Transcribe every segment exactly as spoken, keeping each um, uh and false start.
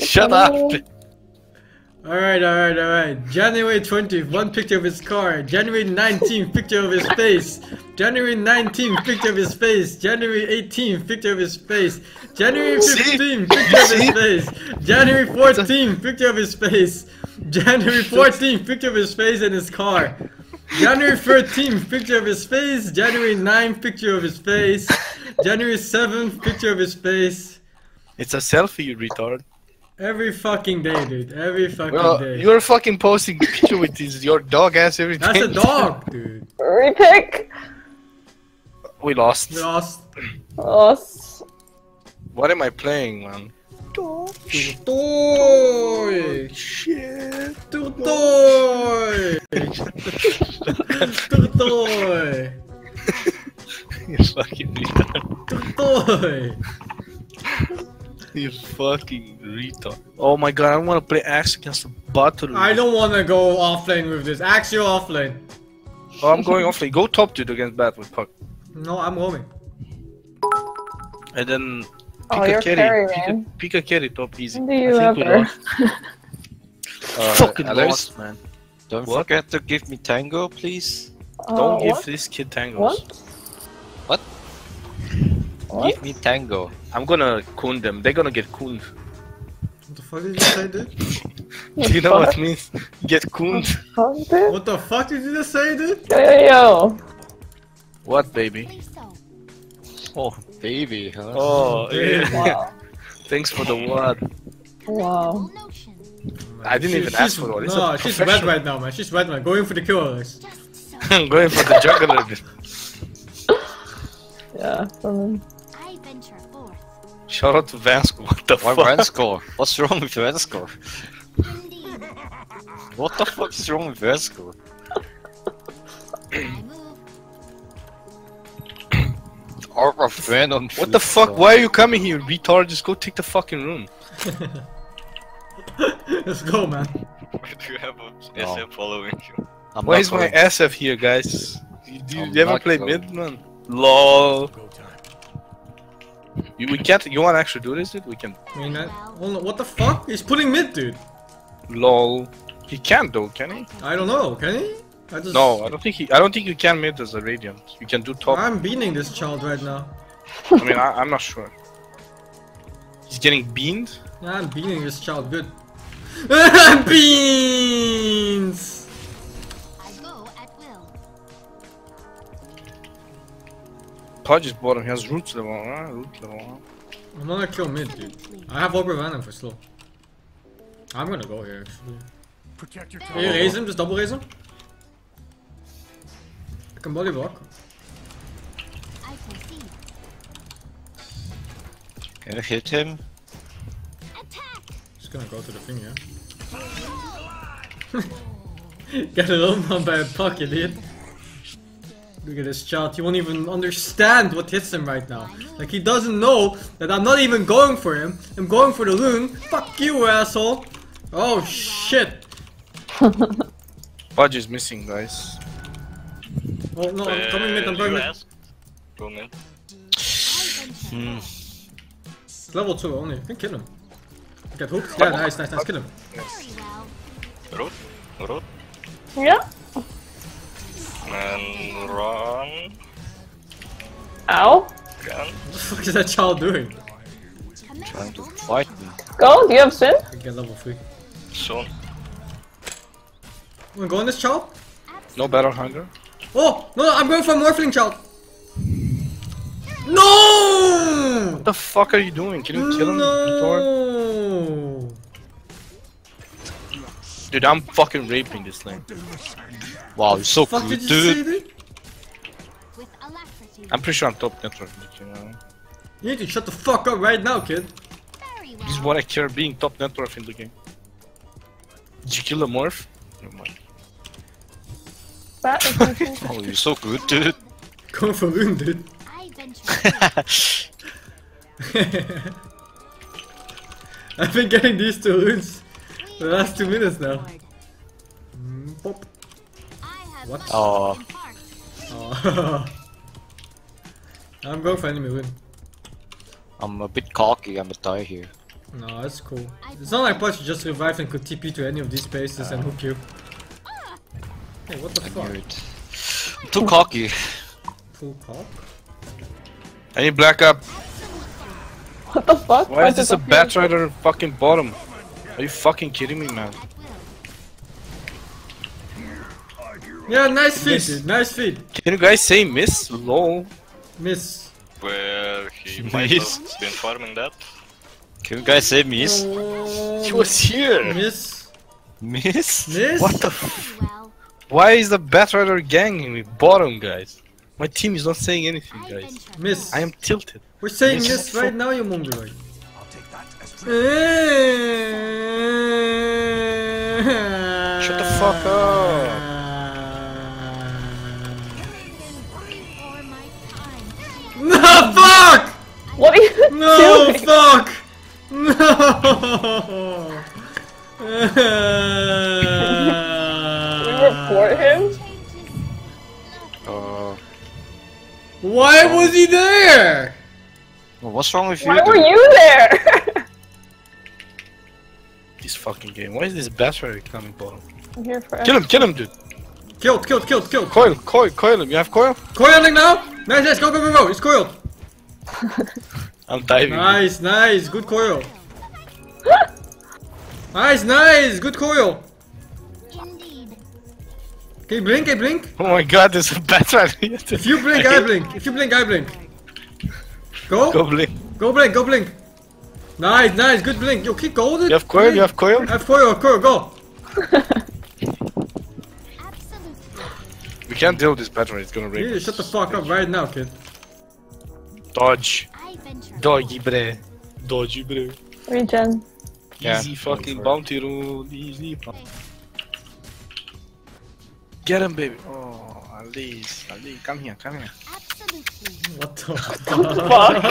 Shut up! Alright, alright, alright. January twentieth, one picture of his car. January nineteenth, picture of his face. January nineteenth, picture of his face. January eighteenth, picture of his face. January fifteenth, picture of his face. January fourteenth, picture of his face. January fourteenth, picture of his face and his car. January thirteenth, picture of his face. January ninth, picture of his face. January seventh, picture of his face. It's a selfie, you retard. Every fucking day, dude. Every fucking well, day. You're fucking posting picture with this, your dog ass every day. That's a dog, dude. Repick. We lost. We lost. Lost. What am I playing, man? Deutsch. Deutsch. Deutsch. You fucking retard. You fucking retard. Oh my god, I want to play Axe against the bottle. I don't want to go offlane with this. Axe, you're offlane. Oh, I'm going offlane. Go top dude against bat with puck. No, I'm going. And then pick oh, a you're carry. carry pick, a, pick a carry top easy. Do you I think ever? We lost. uh, fucking lost, man. Don't what? forget to give me Tango, please. Uh, don't give what? this kid Tangos. What? What? What? Give me Tango. I'm gonna coon them. They're gonna get cooned. What the fuck did you say, dude? Do you know fuck? what it means? Get cooned. What, what the fuck did you just say, dude? Hey, yo. What, baby? Oh, baby, huh? Oh, yeah. Wow. Thanks for the word. Wow. I didn't she, even ask for it. No, she's wet right now, man. She's wet, man. Going for the kill, Alex. I'm going for the juggler. Yeah, um... shout out to Vansko, what the Why fuck? Why Vansko? What's wrong with Vansko? What the fuck is wrong with Vansko? Our friend on What the fuck? Song. Why are you coming here, retard? Just go take the fucking room. Let's go, man. Why do you have a no. S F following you? I'm Why is going. my S F here, guys? You, do you ever play going. mid, man? LOL. You, we can't. You wanna actually do this, dude? We can. I mean, I, well, what the fuck? He's putting mid, dude. LOL. He can though, can he? I don't know. Can he? I just... No, I don't think he. I don't think you can mid as a Radiant. You can do top. I'm beaning this child right now. I mean, I, I'm not sure. He's getting beaned. Yeah, I'm beaning this child. Good. Beans. Pudge is bottom, he has root level, huh? Root level, huh? I'm gonna kill mid, dude. I have over venom for slow. I'm gonna go here, actually. Protect your Can you raise him? Just double raise him? I can body block. I can see. Can I hit him? Attack. Just gonna go to the thing, yeah? Got a little man by a puck, idiot. Look at this child, he won't even understand what hits him right now. Like, he doesn't know that I'm not even going for him. I'm going for the loon. Fuck you, asshole. Oh, shit. Budge is missing, guys. Oh, no, I'm coming mid, I'm going mid. Go mid. Hmm. Level two only, you can kill him. You get hooked? Yeah, nice, nice, nice, kill him. Yes. Root? Root? Yeah? And run. Ow! What the fuck is that child doing? I'm trying to fight me. Go, do you have Sin? I get level three. Soon. Wanna go on this child? No battle hunger. Oh! No, I'm going for a Morphling child! No! What the fuck are you doing? Can you kill him? No! Dude, I'm fucking raping this lane. Wow, you're so cool, dude. Say, dude. I'm pretty sure I'm top network, you know. You need to shut the fuck up right now, kid. Well. This is what I care, being top network in the game. Did you kill the morph? Never mind. Oh, you're so good, dude. Come for loon, dude. I've been getting these two loons for the last two minutes now. Mm, pop. What? Oh. Oh. I'm going for enemy win. I'm a bit cocky, I'm gonna die here. No, that's cool. It's not like Pudge just revived and could T P to any of these spaces um. and hook you. Hey, what the I fuck? I'm too cocky. Too cock? I need black up. What the fuck? Why is this a bat right on the fucking bottom? Are you fucking kidding me, man? Yeah, nice feed, dude, nice feed. Can you guys say miss? Lol. Miss. Well, he might have been farming that. Can you guys say miss? Oh, he was here! Miss. Miss? Miss? What the f- Why is the Batrider ganging me? Bottom, guys. My team is not saying anything, guys. Miss. I am tilted. We're saying miss, miss right now, you mongrel. I'll take that as shut the fuck up. No fuck! What are you no doing? Fuck! No! Can you report him? Uh, Why uh, was he there? What's wrong with you? Why were you there? This fucking game. Why is this bastard coming bottom? I'm here for kill him! Kill him, dude! Kill! Kill! Kill! Kill! Coil! Coil! Coil him! You have coil? Coiling now? Nice, nice, go, go, go, go, it's coiled! I'm diving. Nice, nice, good coil. Nice, nice, good coil. Indeed. Can you blink, can you blink? Oh my god, there's a bat right here. If you blink, I blink. If you blink, I blink. Go? Go blink. Go blink, go blink. Nice, nice, good blink. Yo, keep going. You have coil, you have coil? I have coil, coil, go. We can't deal with this battery, it's gonna rape. Shut the fuck up right now, kid. Dodge. Doggy bre. Dodgy bre. Regen. Easy yeah, fucking bounty roll. Easy. Get him, baby. Oh, Alice. Alice, come here, come here. Absolutely. What the fuck?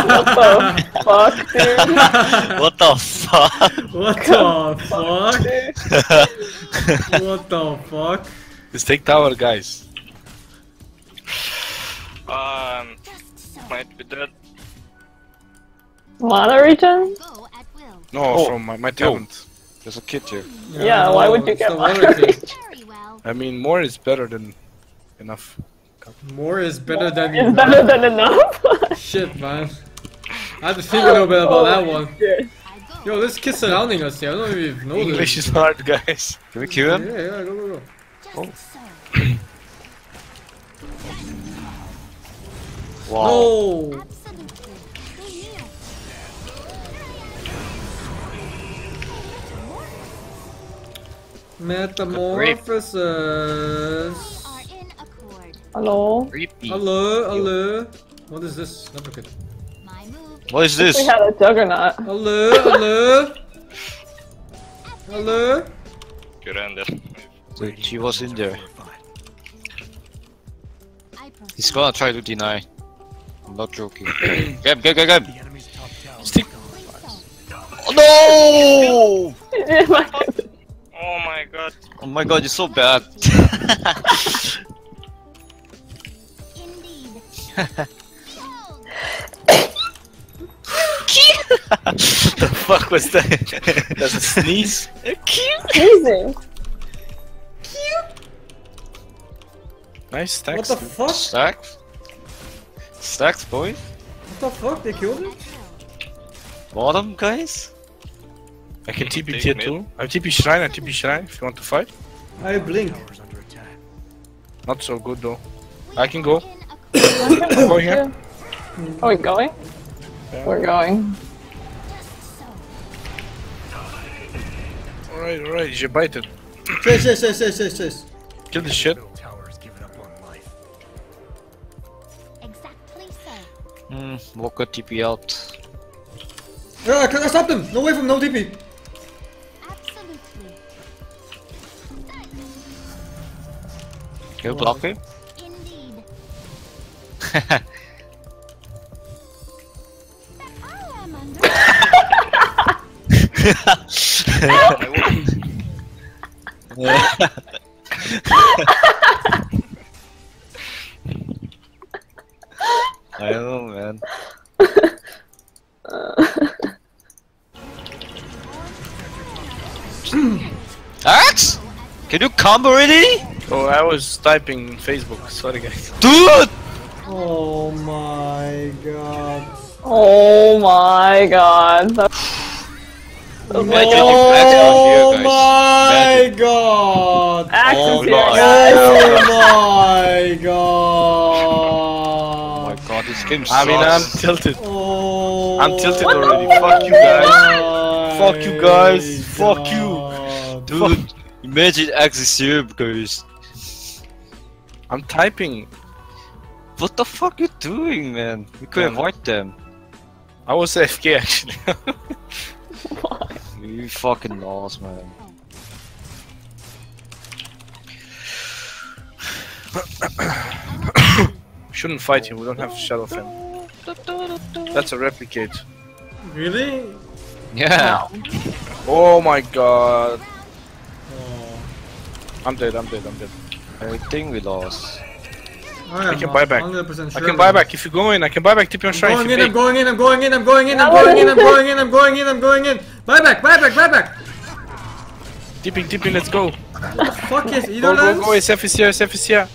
What the fuck, dude? What the fuck? What the fuck? What the fuck? Let's take tower, guys. Um, might be dead. Mana region? No, oh, from my, my talent. Oh. There's a kid here. Yeah, yeah, why would you get mana region? I mean, more is better than enough. More is better than enough. Better than enough? Shit, man. I had to think a little bit about oh, that one. Shit. Yo, this kid's surrounding us here. I don't even know this. English is hard, guys. Can we kill him? Yeah, yeah, go, go, go. Oh. Wow. No. Metamorphosis. Hello? Creepy. Hello, hello. What is this? Duplicate. What is this? We had a juggernaut. Hello, hello. Hello? Good end. Wait, he was in there. He's gonna try to deny. I'm not joking. Get him, get him, get him! Stick! Oh no! Oh my god. Oh my god, you're so bad. The fuck was that? That's a sneeze. Sneezing. Nice stacks. What the fuck? Stacks. Stacks, boy. What the fuck? They killed him. Bottom, guys. I can T P tier two. I T P shrine. I T P shrine. If you want to fight. I blink. Not so good though. I can go. Going here. Are we going? Yeah. We're going. Alright, alright, je bite it. Chase, chase, chase, chase, chase, chase. Kill this shit. Hmm, Walker T P out. Yeah, I can't stop them! No way from no T P! Absolutely. Can you block him? I don't know, man. Axe? Can you combo already? Oh, I was typing Facebook. Sorry, guys. Dude! Oh my god. Oh my god. Oh my god. Oh my god. Oh my god, this game sucks. I mean, I'm tilted. Oh. I'm tilted what already. Fuck you guys. Fuck you guys. Fuck you. Dude, fuck. Imagine Axis here because I'm typing. What the fuck you doing, man? We could yeah. avoid them. I was F K actually. You fucking lost, man. Shouldn't fight him, we don't have Shadow Fan. That's a replicate. Really? Yeah. No. Oh my god. Oh. I'm dead, I'm dead, I'm dead. I think we lost. I, I can buy back. one hundred percent sure I can buy back. If you go in, I can buy back. Tip your shrine. I'm going in. I'm going in. I'm going in. I'm going in. I'm going in. I'm going in. I'm going in. Buy back. Buy back. Buy back. Tipping. Tipping. Let's go. What the fuck is either lands? Go, go, go. S F is here. S F is here.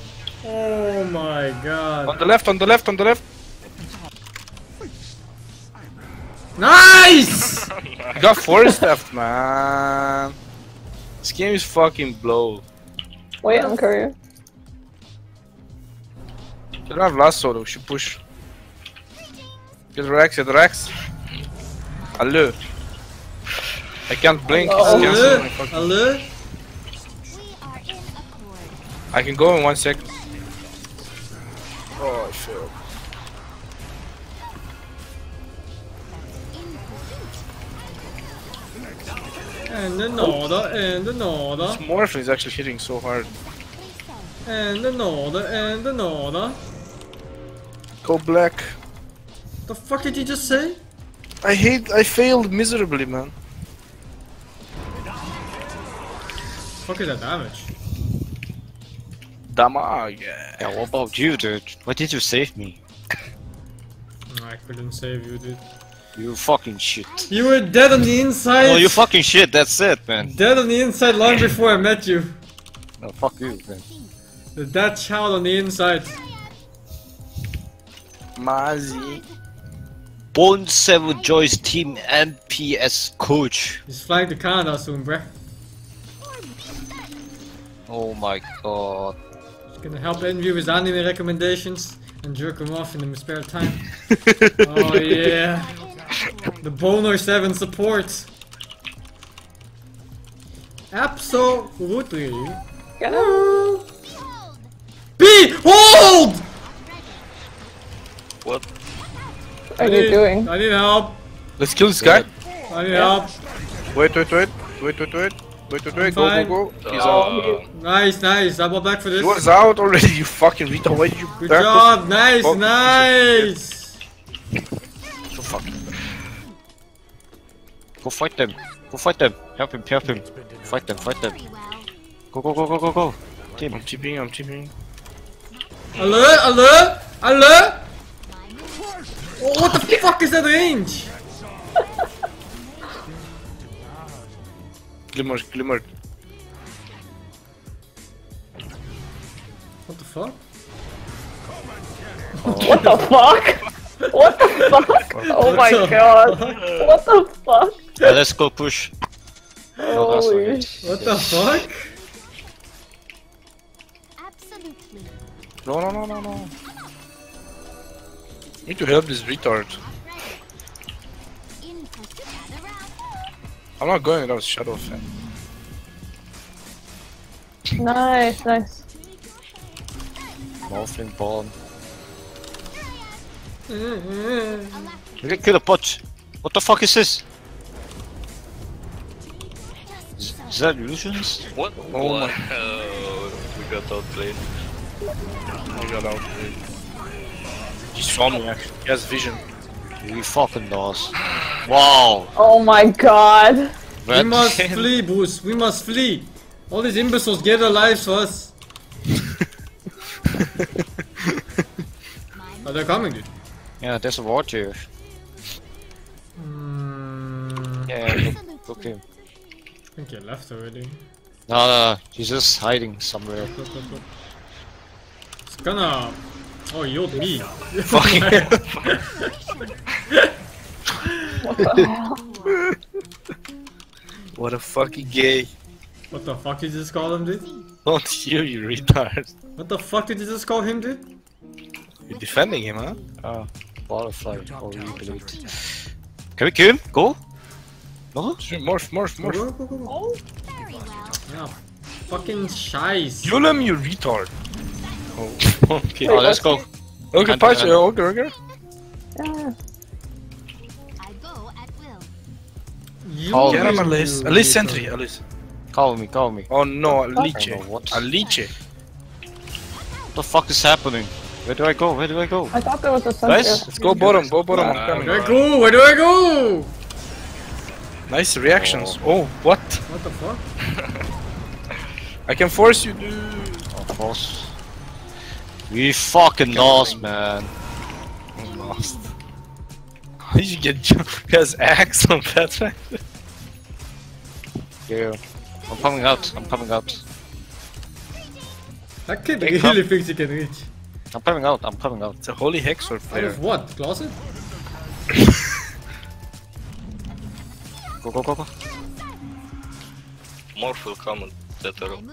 Oh my god. On the left. On the left. On the left. Nice. You got four stuff, man. This game is fucking blow. Wait, I'm courier. They don't have lasso though, we should push. Get Rex, get Rex. Hello. I can't blink, oh, it's cancelled. Hello? I can go in one second. Oh shit. And another, and another. This Morph is actually hitting so hard. And another, and another. Go black. The fuck did you just say? I hate. I failed miserably, man. Fuck is that damage? Damage. Yeah. Yeah. What about you, dude? Why did you save me? I couldn't save you, dude. You fucking shit. You were dead on the inside. Oh, you fucking shit. That's it, man. Dead on the inside long before I met you. No, fuck you, man. That child on the inside. Mazi. Bone Seven Joy's team M P S coach. He's flying to Canada soon, bruh. Oh my god. He's gonna help Envy with anime recommendations and jerk him off in his spare time. Oh yeah. The Boner Seven support. Absolutely. Hello. Hold! What? What are you doing? I need help. Let's kill this guy. I need help. Wait, wait, wait, wait, wait, wait, wait, wait, wait. Go, go, go. He's out. Nice, nice. Double back for this. He was out already. You fucking Vita. Why did you? Good job. Nice, nice. Go fuck. Go fight them. Go fight them. Help him. Help him. Fight them. Fight them. Go, go, go, go, go, go. Team. I'm chipping. I'm chipping. Alert! Alert! Alert! Oh, what the fuck is that range? Glimmer, glimmer. What the fuck? What the fuck? What the fuck? Oh my god! What the fuck? Yeah, let's go push. No, that's okay. What the fuck? No, no, no, no, no. I need to help this retard. I'm not going without Shadow Fan. Nice, nice. Morphing bomb. We can kill a bot. What the fuck is this? Is, is that illusions? What? Oh what? My. Uh, we got outplayed. I got out. He saw me actually. He has vision. He fucking does. Wow. Oh my god. That we must him. flee, Bruce. We must flee. All these imbeciles gave their lives for us. Oh, they're coming, dude. Yeah, there's a ward here. Mm. Yeah, look, look him. I think he left already. No, no, he's just hiding somewhere. Look, look, look. It's gonna... Oh, he owed me. Fucking What the hell? What a fucking gay. What the fuck did you just call him, dude? Not you, you retard. What the fuck did you just call him, dude? You're defending him, huh? Oh, butterfly. Oh, you believe it. Can we kill him? Go? No? Morph, morph, morph. Go, go, go, go. Oh, very well. Yeah, fucking scheiße. Kill him, you retard. Oh, okay. Oh, let's go. Okay, punch. Okay, okay. Yeah. I go at will. Call Get him, Elise. Elise sentry, Elise. Call me, call me. Oh no, Alice. Alice. What the fuck is happening? Where do I go? Where do I go? I thought there was a sentry. Nice. Let's go bottom, go bottom. Nah, I'm coming. Where do I go? Where do I go? Nice reactions. Oh, oh what? What the fuck? I can force you, dude. Oh, force. We fucking lost, man. We lost. How did you get jumped? He has axe on that man. Yeah. I'm coming out. I'm coming out. That kid really up. thinks he can reach. I'm coming out. I'm coming out. It's a holy hex or player. Out of what? Closet? Go, go, go, go. Morph will come on that arrow.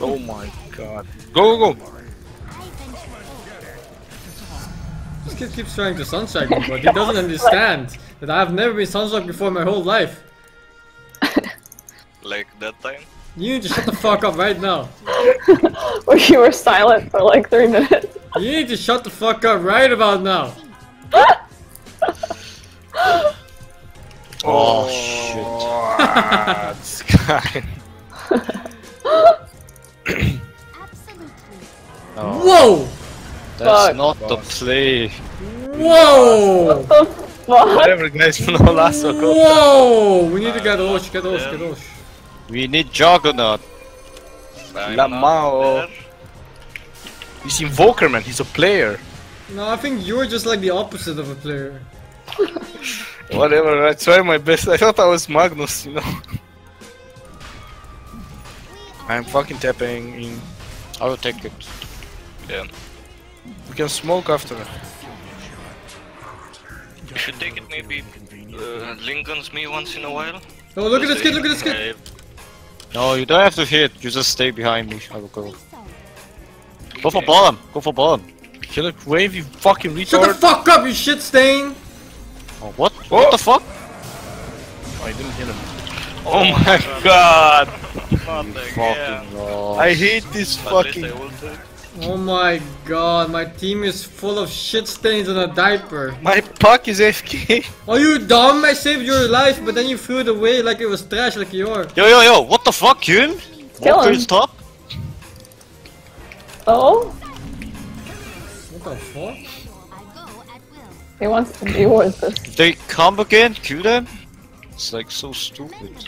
Oh my god. Go, go, go! This kid keeps trying to sunstrike me, but he doesn't understand that I've never been sunstruck before in my whole life. Like that time? You just shut the fuck up right now. Or you were silent for like three minutes. You need to shut the fuck up right about now. Oh shit. Sky. Oh. Whoa! That's fuck. Not the play. Whoa! What the fuck? Whatever, guys, no lasso. Whoa! We need to get Osh, get Osh, get Osh. We need Juggernaut. Lamao. He's Invoker, man, he's a player. No, I think you're just like the opposite of a player. Whatever, I tried my best. I thought I was Magnus, you know. I'm fucking tapping in. I will take it. Yeah. We can smoke after. You should take it maybe. Uh, Lincoln's me once in a while. Oh, look at this kid, look at this kid! No, you don't have to hit, you just stay behind me. I will go. Go for bottom, go for bottom. Kill a wave, you fucking retard. Shut the fuck up, you shit stain! Oh, what? Oh. What the fuck? Oh, I didn't hit him. Oh my god! Fucking I hate this fucking. Oh my god, my team is full of shit stains and a diaper. My puck is F K. Oh, you dumb, I saved your life, but then you threw it away like it was trash, like you are. Yo, yo, yo, what the fuck, Hyun? Walker is top. Oh? What the fuck? He wants to be worth this. They come again, kill them? It's like so stupid.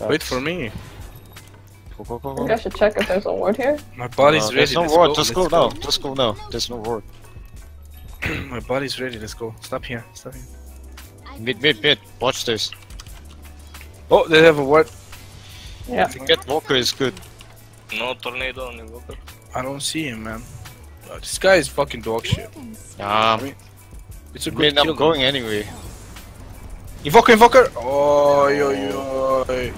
Wait for me. Go, go, go, go. I think I should check if there's a ward here. My body's uh, ready. There's no let's ward. Go. Just let's go, go now. Just go now. There's no ward. My body's ready. Let's go. Stop here. Stop here. Mid, mid, mid. Watch this. Oh, they have a ward. Yeah. If you get Walker, it's good. No tornado on the Walker. I don't see him, man. Oh, this guy is fucking dog shit. Nah. I mean, it's a good kill. I'm going anyway. Invoker, Invoker! Oh, yo, yo, yo.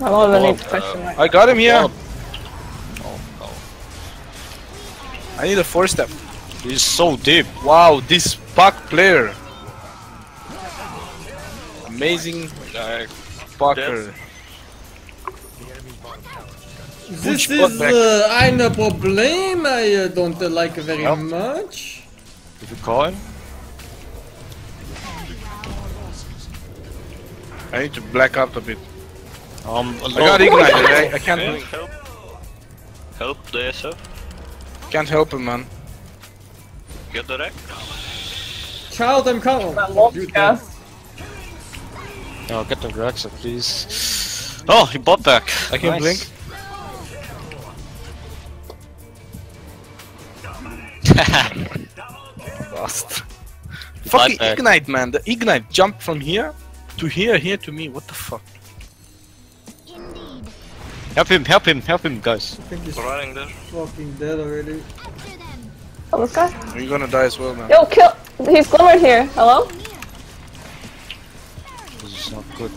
I love the next question. Uh, I got him here! Oh, no. I need a four step. He's so deep. Wow, this Puck player. Amazing uh, Pucker. This is uh, I'm a problem I uh, don't uh, like very yep. much. Did you call him? I need to black out a bit. Um, I got ignited, I, I can't yeah, help. Help the S F. Can't help him, man. Get the wreck. Child, I'm coming. Oh, get the wreck, so please. Oh, he bought back. I can nice. Blink. Lost. Fucking ignite, man. The ignite jump from here. To here, here to me, what the fuck? Indeed. Help him, help him, help him, guys. I think he's running there. Fucking dead already. Oh, this guy? You're gonna die as well, man. Yo, kill! He's glimmered here, hello? This is not good.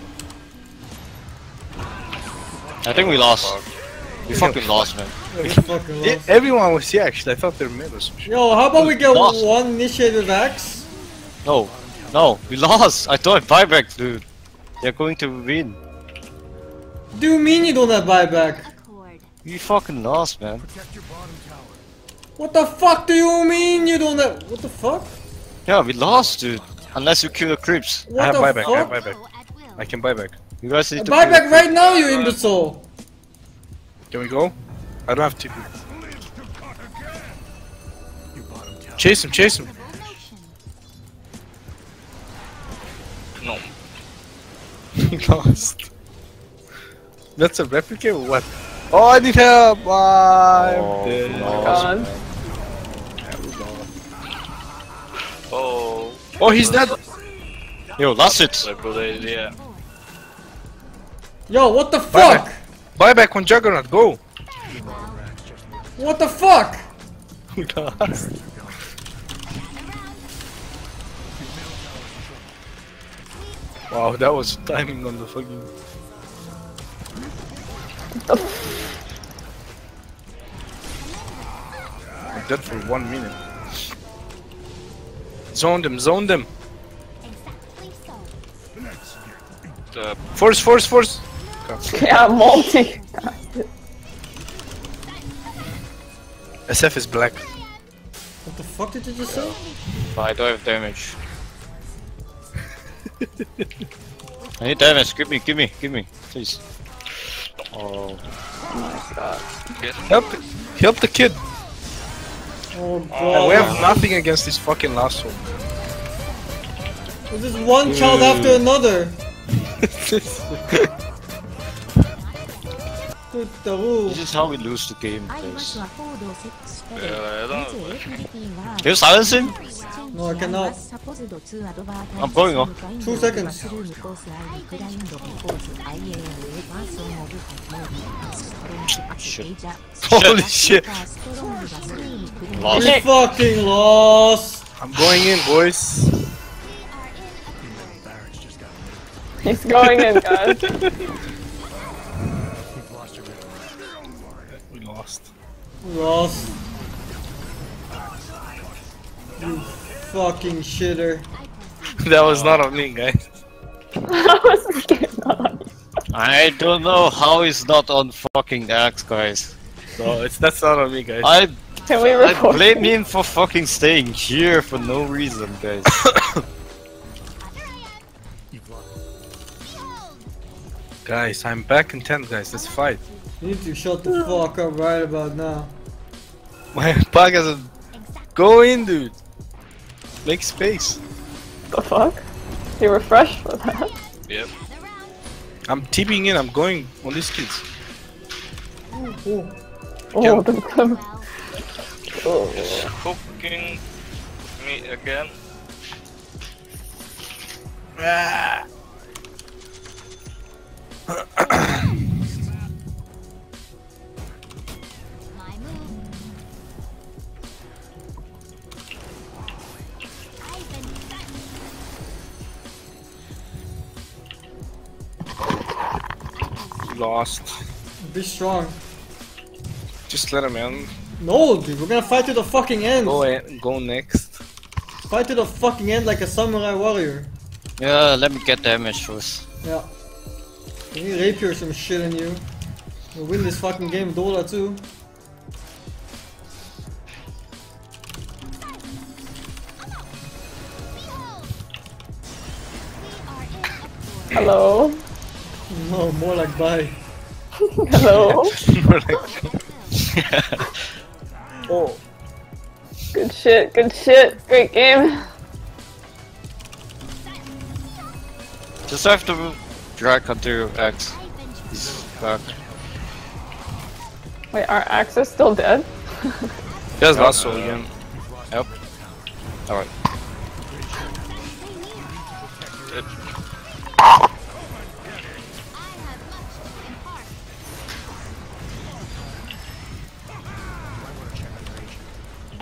I think we lost. We fucking lost, man. We fucking lost. Everyone was here actually, I thought they were mid or some shit. Yo, how about we get lost. One initiated axe? No, no, we lost! I don't have buyback, dude. They're going to win. What do you mean you don't have buyback? You fucking lost, man. What the fuck do you mean you don't have... What the fuck? Yeah, we lost, dude. Unless you kill the creeps. What I have buyback, fuck? I have buyback. I can buyback. You guys need I to buyback right now, you imbecile! Can we go? I don't have T P. Chase him, chase him! No. He lost. That's a replicate or what? Oh, I need help! Oh, I'm dead. Oh, oh. Oh, he's dead! Yo, last hit! Yeah. Yo, what the fuck? Buyback. Buyback on Juggernaut, go! What the fuck? We lost. Wow, that was timing on the fucking... I'm dead for one minute. Zoned him, zoned him! Uh, force, force, force! Yeah, multi! S F is black. What the fuck did you just say? But I don't have damage. I need damage, give me, give me, give me, please. Oh my god. Help, help the kid! Oh god. We have nothing against this fucking lasso. This is one mm. child after another! This is how we lose the game, please. Can you silence him? No, I cannot. I'm going off. Two seconds. Shit. Holy shit. We fucking lost. I'm going in, boys. He's going in, guys. We lost. We lost. You fucking shitter. That was not on me, guys. That was not on you. I don't know how it's not on fucking Axe, guys. No, it's that's not on me, guys. I, Can we I blame him for fucking staying here for no reason, guys. Guys, I'm back in ten, guys, let's fight. You need to shut the fuck up right about now. My pack has a... Go in, dude! Make space. The fuck? You were fresh for that? Yep. I'm TPing in, I'm going on these kids. Oh, oh. Oh, oh. He's hooking me again. Ah. Lost. Be strong. Just let him in. No, dude, we're gonna fight to the fucking end. Go in, go next. Fight to the fucking end like a samurai warrior. Yeah, let me get damage first. Yeah. You need rapier or some shit in you. We'll win this fucking game, Dota two. Hello? No, more like bye. Hello? More like Oh. Good shit, good shit. Great game. Just have to... Drag onto Axe. He's back. Wait, our Axe is still dead? He has lasso again. Yep. Alright.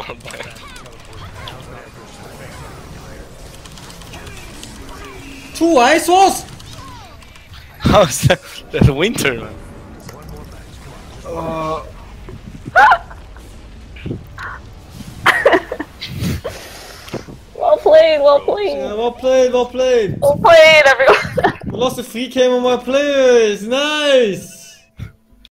on that. Two I S Os! How's that? That's winter, man. Uh... Well played, well played. Yeah, well played, well played. Well played, everyone. We lost a free game on my players. Nice.